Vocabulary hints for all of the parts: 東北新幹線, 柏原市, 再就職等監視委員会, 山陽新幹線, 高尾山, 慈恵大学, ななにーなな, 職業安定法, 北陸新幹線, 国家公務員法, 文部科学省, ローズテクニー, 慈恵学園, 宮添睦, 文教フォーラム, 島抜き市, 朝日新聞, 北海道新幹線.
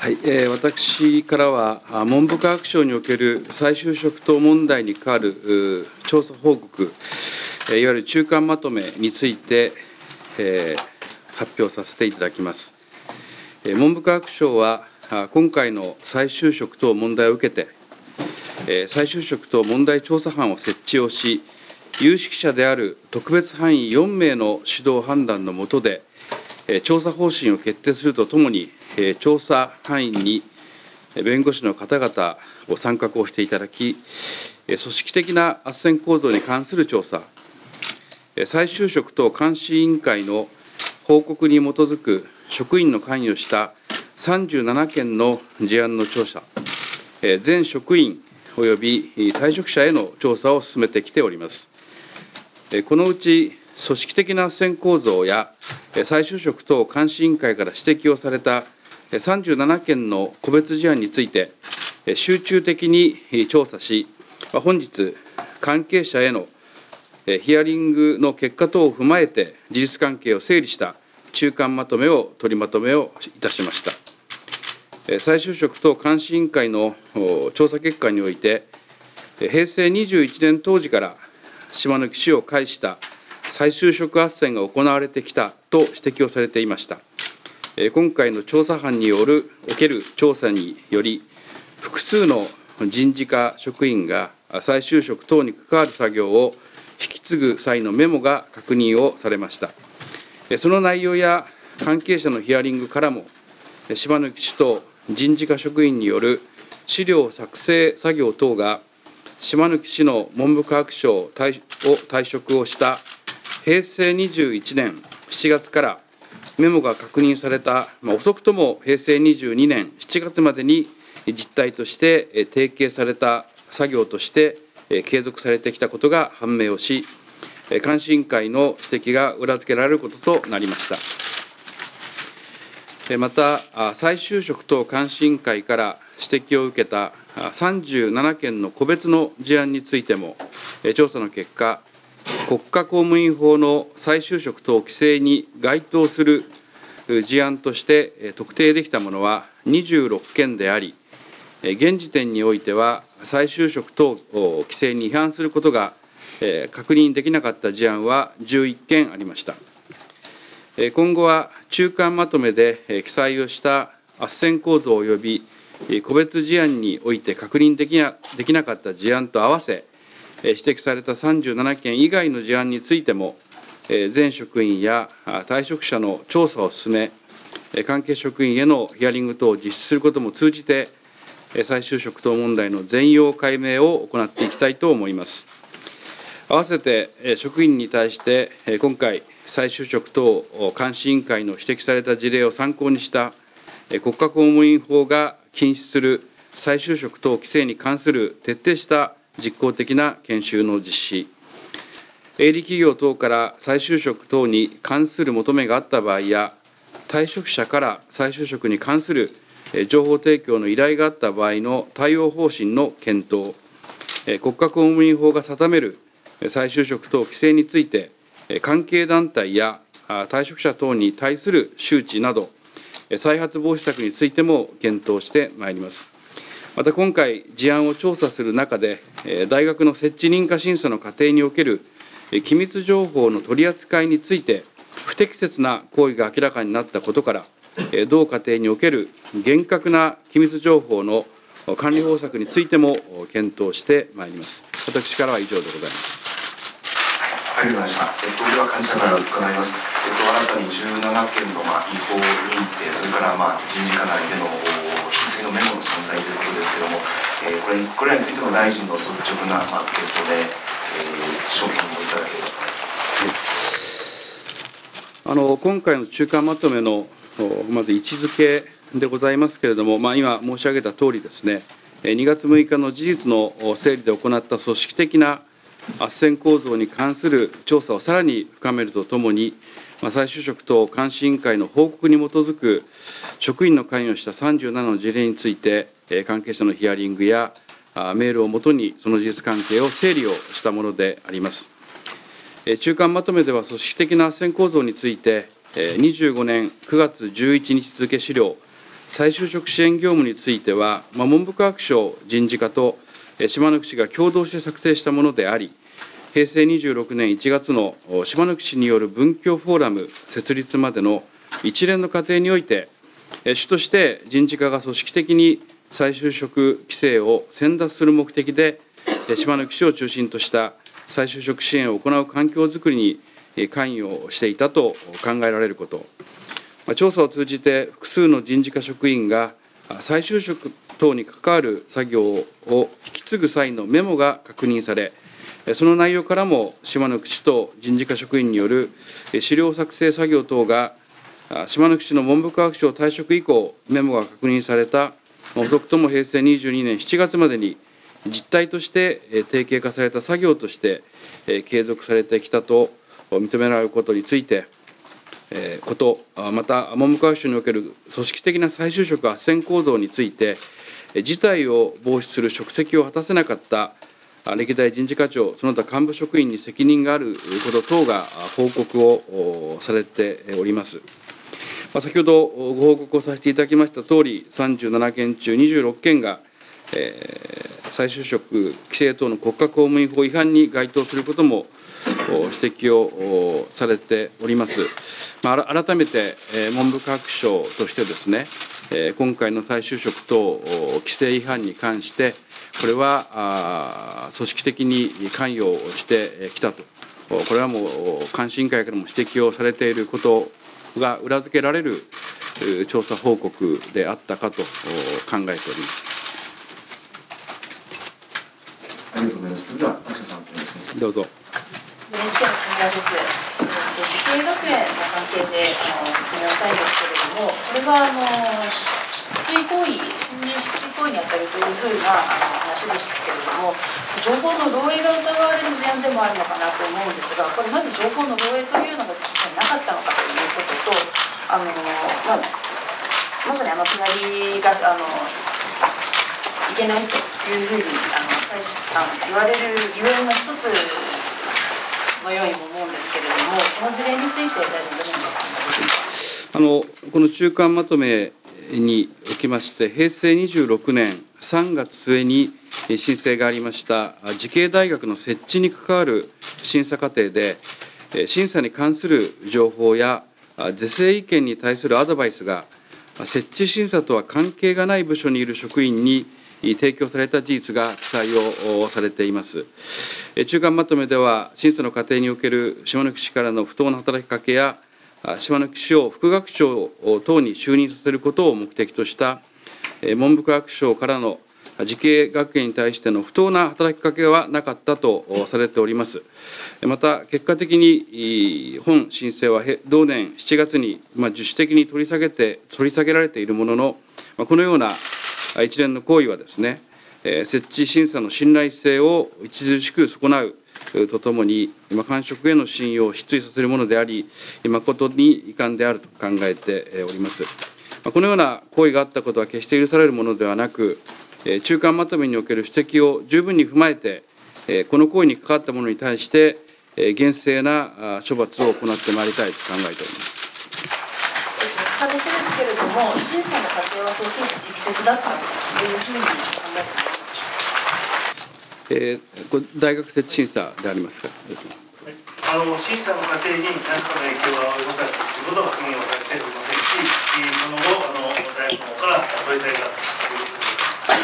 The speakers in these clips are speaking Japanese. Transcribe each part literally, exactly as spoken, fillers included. はい、えー、私からは文部科学省における再就職等問題に関わる調査報告、いわゆる中間まとめについて、えー、発表させていただきます。文部科学省は今回の再就職等問題を受けて、再就職等問題調査班を設置をし、有識者である特別班員よんめいの指導判断の下で、調査方針を決定するとともに、調査範囲に弁護士の方々を参画をしていただき、組織的な斡旋構造に関する調査、再就職等監視委員会の報告に基づく職員の関与したさんじゅうななけんの事案の調査、全職員および退職者への調査を進めてきております。このうち組織的な斡旋構造や再就職等監視委員会から指摘をされたさんじゅうななけんの個別事案について、集中的に調査し、本日、関係者へのヒアリングの結果等を踏まえて、事実関係を整理した中間まとめを取りまとめをいたしました。再就職等監視委員会の調査結果において、へいせいにじゅういちねん当時から島抜き市を介した再就職斡旋が行われてきたと指摘をされていました。今回の調査班によるおける調査により、複数の人事課職員が再就職等に関わる作業を引き継ぐ際のメモが確認をされました。その内容や関係者のヒアリングからも、島抜き市と人事課職員による資料作成作業等が、島抜き市の文部科学省を退職をしたへいせいにじゅういちねんしちがつからメモが確認された、まあ、遅くともへいせいにじゅうにねんしちがつまでに実態として提携された作業として継続されてきたことが判明をし、監視委員会の指摘が裏付けられることとなりました。また、再就職等監視委員会から指摘を受けたさんじゅうななけんの個別の事案についても、調査の結果、国家公務員法の再就職等規制に該当する事案として特定できたものはにじゅうろっけんであり、現時点においては再就職等規制に違反することが確認できなかった事案はじゅういっけんありました。今後は中間まとめで記載をした斡旋構造及び個別事案において確認できな、できなかった事案と合わせ、指摘されたさんじゅうななけん以外の事案についても、全職員や退職者の調査を進め、関係職員へのヒアリング等を実施することも通じて、再就職等問題の全容解明を行っていきたいと思います。合わせて職員に対して、今回、再就職等監視委員会の指摘された事例を参考にした、国家公務員法が禁止する再就職等規制に関する徹底した実効的な研修の実施、営利企業等から再就職等に関する求めがあった場合や、退職者から再就職に関する情報提供の依頼があった場合の対応方針の検討、国家公務員法が定める再就職等規制について、関係団体や退職者等に対する周知など、再発防止策についても検討してまいります。また今回、事案を調査する中で、大学の設置認可審査の過程における機密情報の取り扱いについて、不適切な行為が明らかになったことから、同課程における厳格な機密情報の管理方策についても検討してまいります。私からは以上でございます。ありがとうございました。えっと、では、幹事社から伺います。えっと、新たにじゅうななけんの、まあ、違法認定、それから、まあ、人事課内での次のメモの存在ということですけれども、えー、これ、これらについても大臣の率直な検討で、えー、承認をいただければと思います。あの今回の中間まとめのまず位置づけでございますけれども、まあ、今申し上げたとおりですね、にがつむいかの事実の整理で行った組織的な斡旋構造に関する調査をさらに深めるとともに、再就職等監視委員会の報告に基づく職員の関与したさんじゅうななの事例について、関係者のヒアリングやメールをもとに、その事実関係を整理をしたものであります。中間まとめでは、組織的な斡旋構造について、にじゅうごねんくがつじゅういちにち付資料再就職支援業務については、文部科学省人事課と島抜市が共同して作成したものであり、平成にじゅうろくねんいちがつの島抜市による文教フォーラム設立までの一連の過程において、主として人事課が組織的に再就職規制を先達する目的で、島抜市を中心とした再就職支援を行う環境づくりに関与していたと考えられること、調査を通じて複数の人事課職員が再就職等に関わる作業を引き継ぐ際のメモが確認され、その内容からも島抜市と人事課職員による資料作成作業等が島抜市の文部科学省退職以降、メモが確認された遅くとも平成にじゅうにねんしちがつまでに実態として定型化された作業として継続されてきたと認められることについて、ことまた文部科学省における組織的な再就職斡旋構造について、事態を防止する職責を果たせなかった歴代人事課長、その他幹部職員に責任があること等が報告をされております。先ほどご報告をさせていただきましたとおり、さんじゅうななけんちゅうにじゅうろっけんが、再就職規制等の国家公務員法違反に該当することも指摘をされております。改めて文部科学省としてですね、今回の再就職等規制違反に関して、これは組織的に関与をしてきたと、これはもう監視委員会からも指摘をされていることが裏付けられる調査報告であったかと考えております。ありがとうございます。では、秋田さんお願いします。どうぞ。エヌエイチケー の木村です。慈恵学園の関係であのお話したいんですけれども、これはあの失墜行為、侵入失墜行為にあたるというふうな話でしたけれども、情報の漏洩が疑われる事案でもあるのかなと思うんですが、これまず情報の漏洩というのが実際なかったのかということと、あのまあ、まさにあの隣があのいけないというふうにあの最初あの言われる理由の一つのようにも思うんですけれども、この事例について大臣どのようにお考えですか。あのこの中間まとめにおきまして、平成にじゅうろくねんさんがつすえに申請がありました慈恵大学の設置に関わる審査過程で、審査に関する情報や是正意見に対するアドバイスが設置審査とは関係がない部署にいる職員に提供された事実が記載をされています。中間まとめでは、審査の過程における島抜市からの不当な働きかけや、島抜市を副学長等に就任させることを目的とした、文部科学省からの慈恵学園に対しての不当な働きかけはなかったとされております。また、結果的に本申請は同年しちがつに自主的に取り下げて、取り下げられているものの、このような一連の行為はですね、設置審査の信頼性を著しく損なうとともに、官職への信用を失墜させるものであり、誠に遺憾であると考えております。このような行為があったことは決して許されるものではなく、中間まとめにおける指摘を十分に踏まえて、この行為に関わった者に対して、厳正な処罰を行ってまいりたいと考えております。さてですけれども、審査の過程はそうすると適切だったというふうに考えています。えー、これ大学設置審査でありますか。はい、あの審査の過程に何かの影響は及ぼされたということは確認をされておりませんし、その後あの大学の方から取り下げたということです。はい、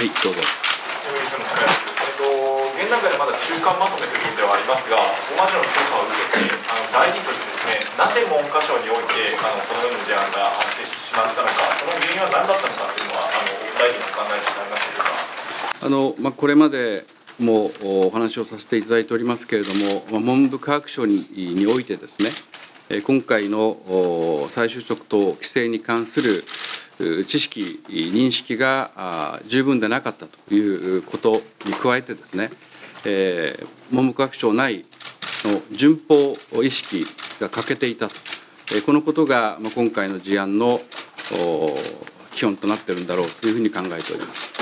はい、どうぞ。現段階でまだ中間まとめということではありますが、ここまでの調査を受けて、あの大臣としてですね、なぜ文科省においてあのこのような事案が発生してしまったのか、その原因は何だったのかというのは、あの大臣の考えになりますでしょうか。あの、まあ、これまでもお話をさせていただいておりますけれども、まあ、文部科学省 に, においてですね、今回の再就職等規制に関する知識、認識が十分でなかったということに加えてですね、えー、文部科学省内の順法意識が欠けていたと、えー、このことが、まあ、今回の事案の基本となっているんだろうというふうに考えております。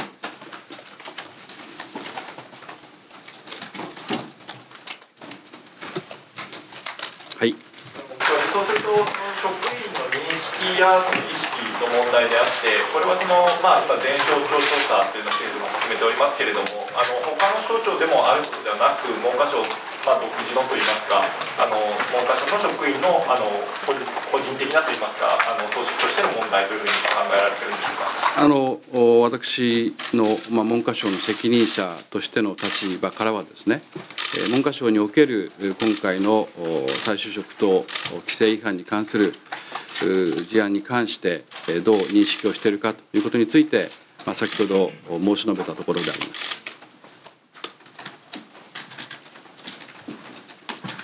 はい、そうすると職員の認識や意識の問題であって、これはその、まあ、今、全省庁調査というのを政府も進めておりますけれども、あの他の省庁でもあることではなく、文科省、まあ、独自のといいますか、あの文科省の職員の、あの個人的なといいますか、あの組織としての問題というふうに考えられているんでしょうか。あの私の、まあ、文科省の責任者としての立場からはですね、文科省における今回の再就職等規制違反に関する事案に関して、どう認識をしているかということについて、先ほど申し述べたところであります。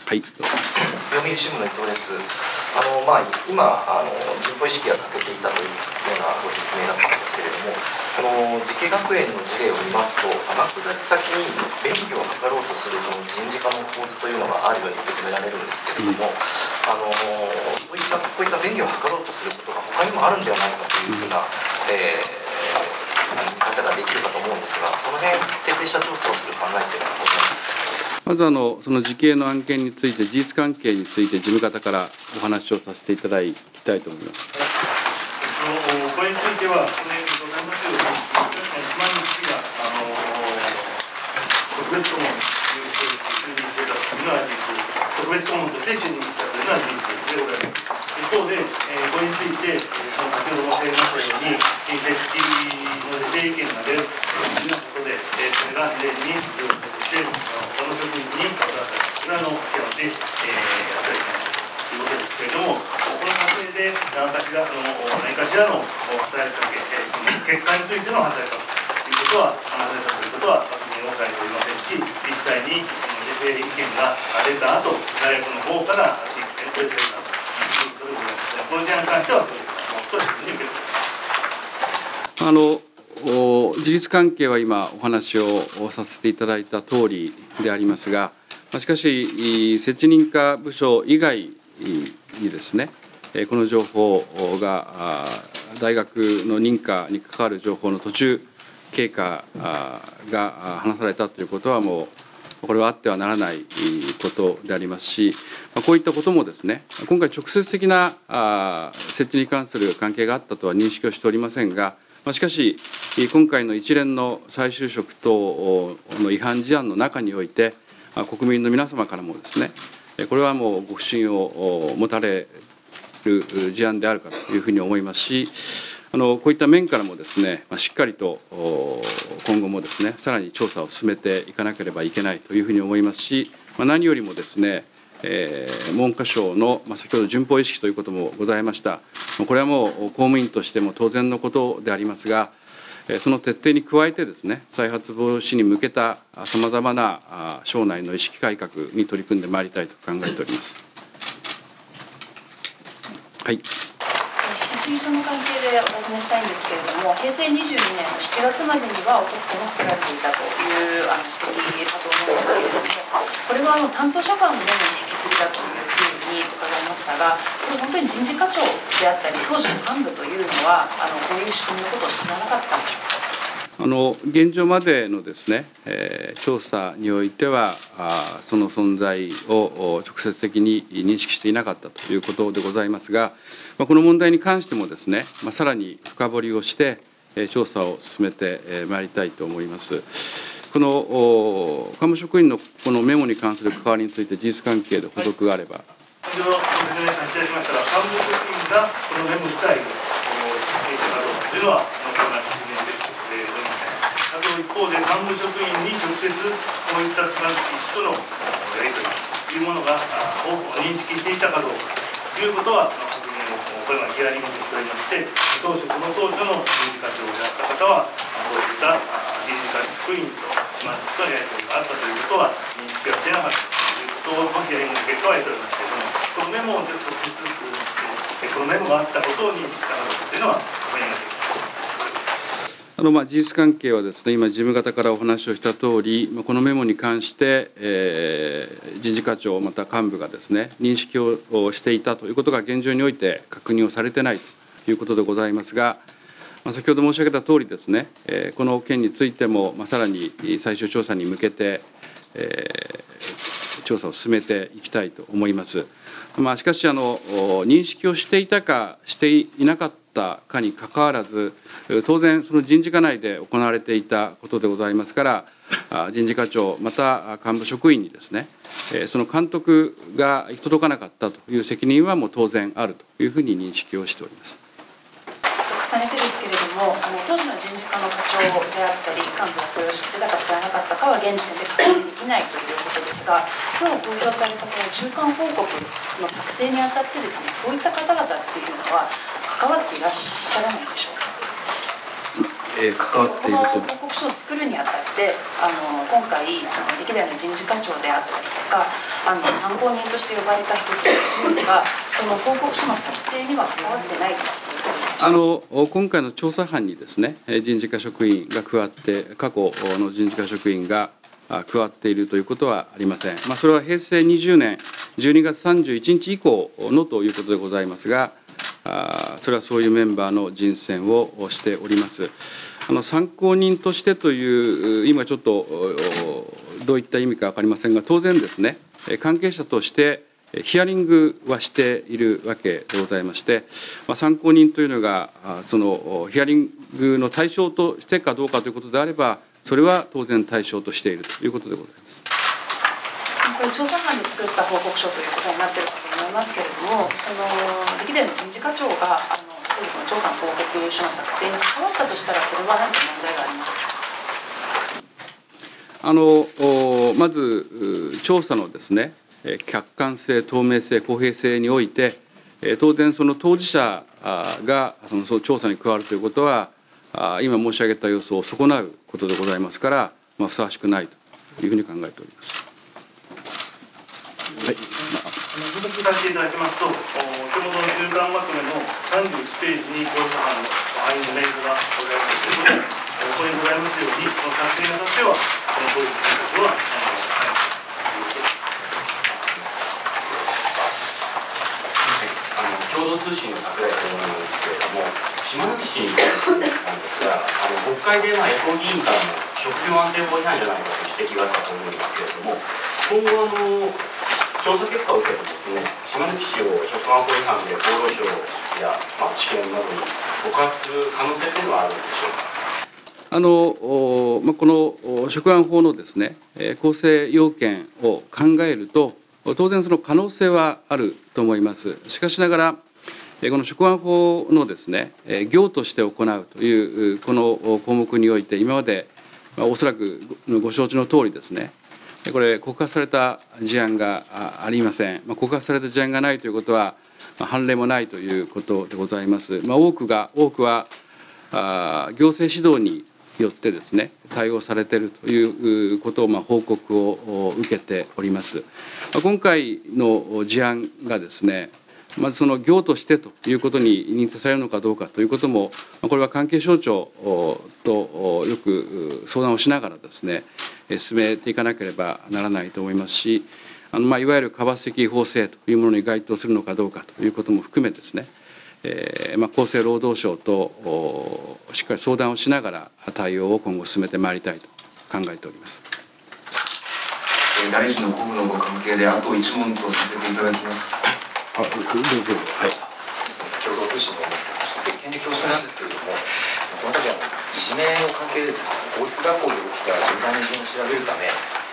はい、読売新聞の伊藤です。あのまあ、今あの、人口意識が欠けていたというようなご説明だったんですけれども、この慈恵学園の事例を見ますと、天下り先に便宜を図ろうとするその人事課の構図というのがあるように受け止められるんですけれども、うん、あのこういったこういった便宜を図ろうとすることが他にもあるんではないかというふうな、うんえー、見方ができるかと思うんですが、この辺、徹底した調査をする考えというのはございますか。まずあのその慈恵の案件について、事実関係について、事務方からお話をさせていただきたいと思います。これについては、昨年ごねんまえのいちまんにちが特別顧問ということで、就任していたというのは事実、特別顧問として就任したというのは事実でございます。一方で、これについて、その先ほど申し上げましたように、認定の是非意見が出るということで、それが事例に要請して、他の職員にこちらの手当て、えー、与えたということですけれども、この過程で私がその何かしらの働きかけ、結果についての働きかけということは、話せたということは確認をされておりませんし、実際に是非意見が出た後、大学の方から発言を取り付けたということでございますが、この点に関しては、そういうふうに受け止めます。事実関係は今、お話をさせていただいたとおりでありますが、しかし、設置認可部署以外にですね、この情報が大学の認可に関わる情報の途中経過が話されたということは、もうこれはあってはならないことでありますし、こういったこともですね、今回、直接的な設置に関する関係があったとは認識をしておりませんが、しかし、今回の一連の再就職等の違反事案の中において、国民の皆様からもですね、これはもうご不信を持たれる事案であるかというふうに思いますし、あのこういった面からもですね、しっかりと今後もですね、さらに調査を進めていかなければいけないというふうに思いますし、何よりもですね、えー、文科省の、まあ、先ほど順法意識ということもございました、これはもう公務員としても当然のことでありますが、その徹底に加えてですね、再発防止に向けたさまざまな省内の意識改革に取り組んでまいりたいと考えております。はい、引き継ぎの関係でお尋ねしたいんですけれども、平成にじゅうにねんのしちがつまでには遅くとも作られていたというあの指摘だと思うんですけれども、これはあの担当者間の面の引き継ぎだというふうに伺いましたが、これ、本当に人事課長であったり、当時の幹部というのは、あのこういう仕組みのことを知らなかったんでしょうか。あの現状までのですね、えー、調査においては、あその存在を直接的に認識していなかったということでございますが、まあ、この問題に関してもですね、まあ、さらに深掘りをして、えー、調査を進めてまいりたいと思います。この幹部職員のこのメモに関する関わりについて、事実関係で補足があれば。はい、先ほど説明させていただきましたが、幹部職員がこのメモ自体を知っていたかどうかというのは、一方で、幹部職員に直接、こういったスランプとのやり取りというものがを認識していたかどうかということは、これはヒアリングにしておりまして、当初、この当初の人事課長であった方は、こういった人事課職員とスランプとのやり取りがあったということは認識はしてなかったということを、ヒアリングの結果は得ておりますけれども、このメモをちょっとずつ、このメモがあったことを認識したかどうかというのは確認ができます。あのまあ事実関係はですね、今、事務方からお話をしたとおり、このメモに関して、えー、人事課長、また幹部がですね、認識をしていたということが現状において確認をされてないということでございますが、まあ、先ほど申し上げたとおりですね、えー、この件についても、まあ、さらに最終調査に向けて、えー、調査を進めていきたいと思います。まあ、しかしあの認識をしていたかしていなかったかにかかわらず、当然その人事課内で行われていたことでございますから、人事課長また幹部職員にですね、その監督が行き届かなかったという責任はもう当然あるというふうに認識をしております。重ねてですけれども、あの当時の人事課の課長であったり、幹部それを知ってたか知らなかったかは現時点で確認できないということですが、今日公表されたこの中間報告の作成にあたってですね、そういった方々っていうのは関わっていらっしゃらないでしょうか。えー、関わっていると。この報告書を作るにあたって、あの今回その歴代の人事課長であったりとか、あの参考人として呼ばれた人というのが、その報告書の作成には関わってないです。あの今回の調査班にですね、人事課職員が加わって、過去の人事課職員が加わっているということはありません。まあ、それはへいせいにじゅうねんじゅうにがつさんじゅういちにち以降のということでございますが、それはそういうメンバーの人選をしております。あの参考人としてという、今ちょっとどういった意味か分かりませんが、当然ですね、関係者として、ヒアリングはしているわけでございまして、まあ、参考人というのが、そのヒアリングの対象としてかどうかということであれば、それは当然対象としているということでございます。これ調査班で作った報告書ということになっているかと思いますけれども、その歴代の人事課長が、あの調査の報告書の作成に関わったとしたら、これは何か問題がありますでしょうか。あのまず調査のですね、客観性、透明性、公平性において、当然、その当事者がその調査に加わるということは、今申し上げた要素を損なうことでございますから、まあ、ふさわしくないというふうに考えております。はい、ご説明させていただきますと、お手元の中間まとめのさんじゅういちページに、調査班のアインのレイドがございますけれども、ここにございますように、その作成にあたっては、この当時の検索は、共同通信の櫻井というものなんですけれども、島崎氏に関してなんですが、あの国会で、まあ、野党議員からの職業安定法違反じゃないかという指摘があったと思うんですけれども、今後の調査結果を受けてですね、島崎氏を職安法違反で厚労省や、まあ、知見などに告発する可能性というのはあるんでしょうか。あのおまあ、この職安法のですね、構成要件を考えると、当然その可能性はあると思います。しかしながら、この職安法のですね、行として行うというこの項目において、今までおそらくご承知の通りですね、これ、告発された事案がありません。告発された事案がないということは、判例もないということでございます。多くが、多くは行政指導によってですね、対応されているということを、まあ、報告を受けております。今回の事案がですね、まずその業としてということに認定されるのかどうかということも、これは関係省庁とよく相談をしながらですね、進めていかなければならないと思いますし、あのまあいわゆる川石法制というものに該当するのかどうかということも含めですね、えーまあ、厚生労働省としっかり相談をしながら対応を今後進めてまいりたいと考えております。大臣のごのご関係であと一問とさせていただきます。あ、どうぞ。はい、共同通信の権利教授なんですけれども、この度はいじめの関係でですね、公立学校で起きた重大な事件を調べるため、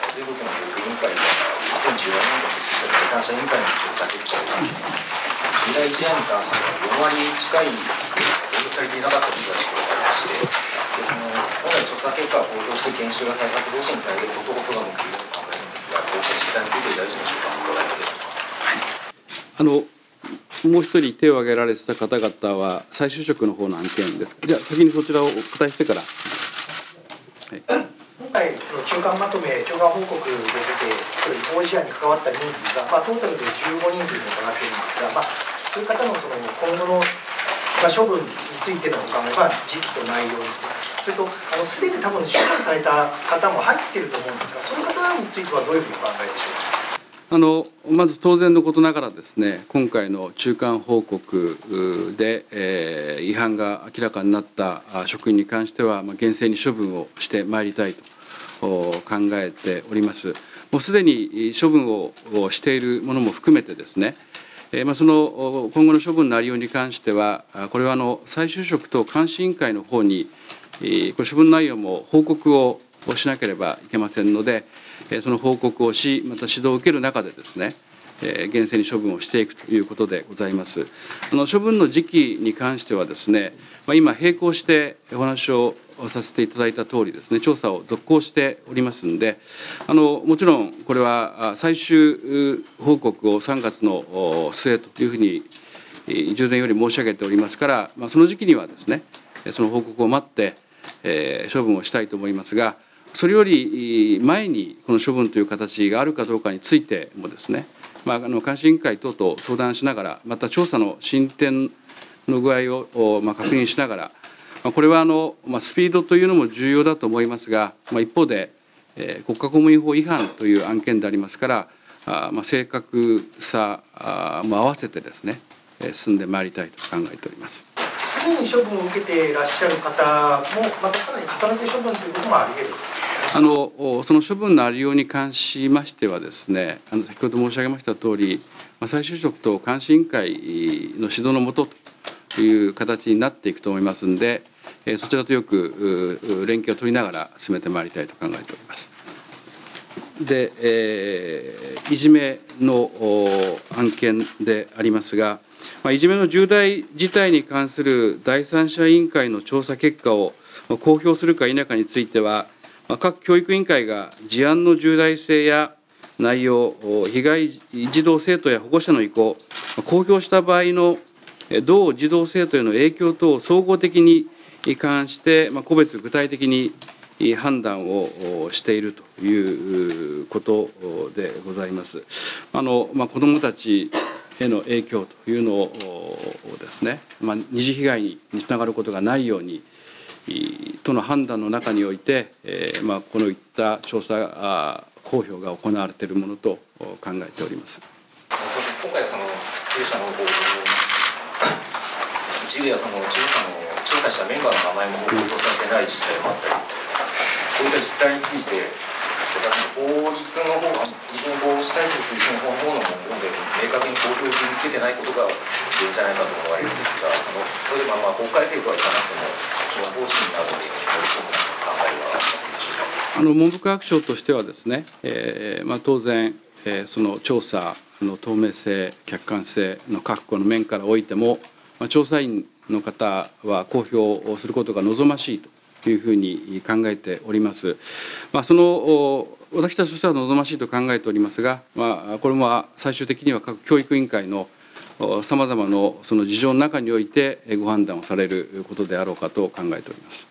全国の教育委員会がにせんじゅうよねん度に設置した第三者委員会の調査結果を出します。重大事案に関してはよんわり近い報告されていなかったことが指摘されまして、その本来調査結果を公表して研修が再発防止にされることこそが目的だと考えるんですが、こうした事態について大臣の所感を伺えますでしょうか。あのもう一人手を挙げられてた方々は再就職の方の案件です。じゃあ先にそちらをお答えしてから。はい、今回の中間まとめ、中間報告で出て当事案に関わった人数が、まあ、トータルでじゅうごにんというのを伺っているんですが、まあそういう方のその今後の処分についてのお考えは時期と内容ですと、それとあのすでに多分処分された方も入っていると思うんですが、そういう方についてはどういうふうにお考えでしょうか。あのまず当然のことながらですね、今回の中間報告で、えー、違反が明らかになった職員に関しては、まあ、厳正に処分をしてまいりたいと考えております。もうすでに処分をしているものも含めてですね、まあ、その今後の処分のありように関しては、これはあの再就職等監視委員会の方に、これ処分内容も報告をしなければいけませんので、その報告をし、また指導を受ける中でですね、厳正に処分をしていくということでございます。あの処分の時期に関してはですね、まあ、今、並行してお話をさせていただいたとおりですね、調査を続行しておりますので、あのもちろんこれは最終報告をさんがつの末というふうに従前より申し上げておりますから、まあ、その時期にはですね、その報告を待って、えー、処分をしたいと思いますが、それより前にこの処分という形があるかどうかについてもですね、まあ、あの監視委員会等と相談しながら、また調査の進展の具合を、まあ、確認しながら、まあ、これはあの、まあ、スピードというのも重要だと思いますが、まあ、一方で、えー、国家公務員法違反という案件でありますから、あまあ、正確さも合わせてですね、進んでまいりたいと考えております。すでに処分を受けていらっしゃる方も、またさらに重ねて処分ということもあり得る。あのその処分のありように関しましてはですね、あの先ほど申し上げましたとおり、まあ、再就職等監視委員会の指導の下という形になっていくと思いますので、そちらとよく連携を取りながら進めてまいりたいと考えております。で、えー、いじめの案件でありますが、まあ、いじめの重大事態に関する第三者委員会の調査結果を公表するか否かについては、各教育委員会が事案の重大性や内容、被害児童生徒や保護者の意向、公表した場合の同児童生徒への影響等を総合的に勘案して、個別具体的に判断をしているということでございます。あのまあ、子どもたちへの影響というのをですね、まあ、二次被害につながることがないように、との判断の中において、えーまあ、このいった調査公表が行われているものと考えております。今回はその弊社の事例やその調査したメンバーの名前も報告されてない自治体もあったり、そういった実態について、法律の方、違法防止対策推進法の方の文言で明確に公表し続けてないことが原因じゃないかと思われるんですが、その例えばまあ法改正とはいかなくても、あの文部科学省としてはですね、えーまあ、当然、えー、その調査の透明性、客観性の確保の面からおいても、まあ、調査員の方は公表をすることが望ましいというふうに考えております。まあ、その私たちとしては望ましいと考えておりますが、まあ、これも最終的には各教育委員会のさまざまのその事情の中においてご判断をされることであろうかと考えております。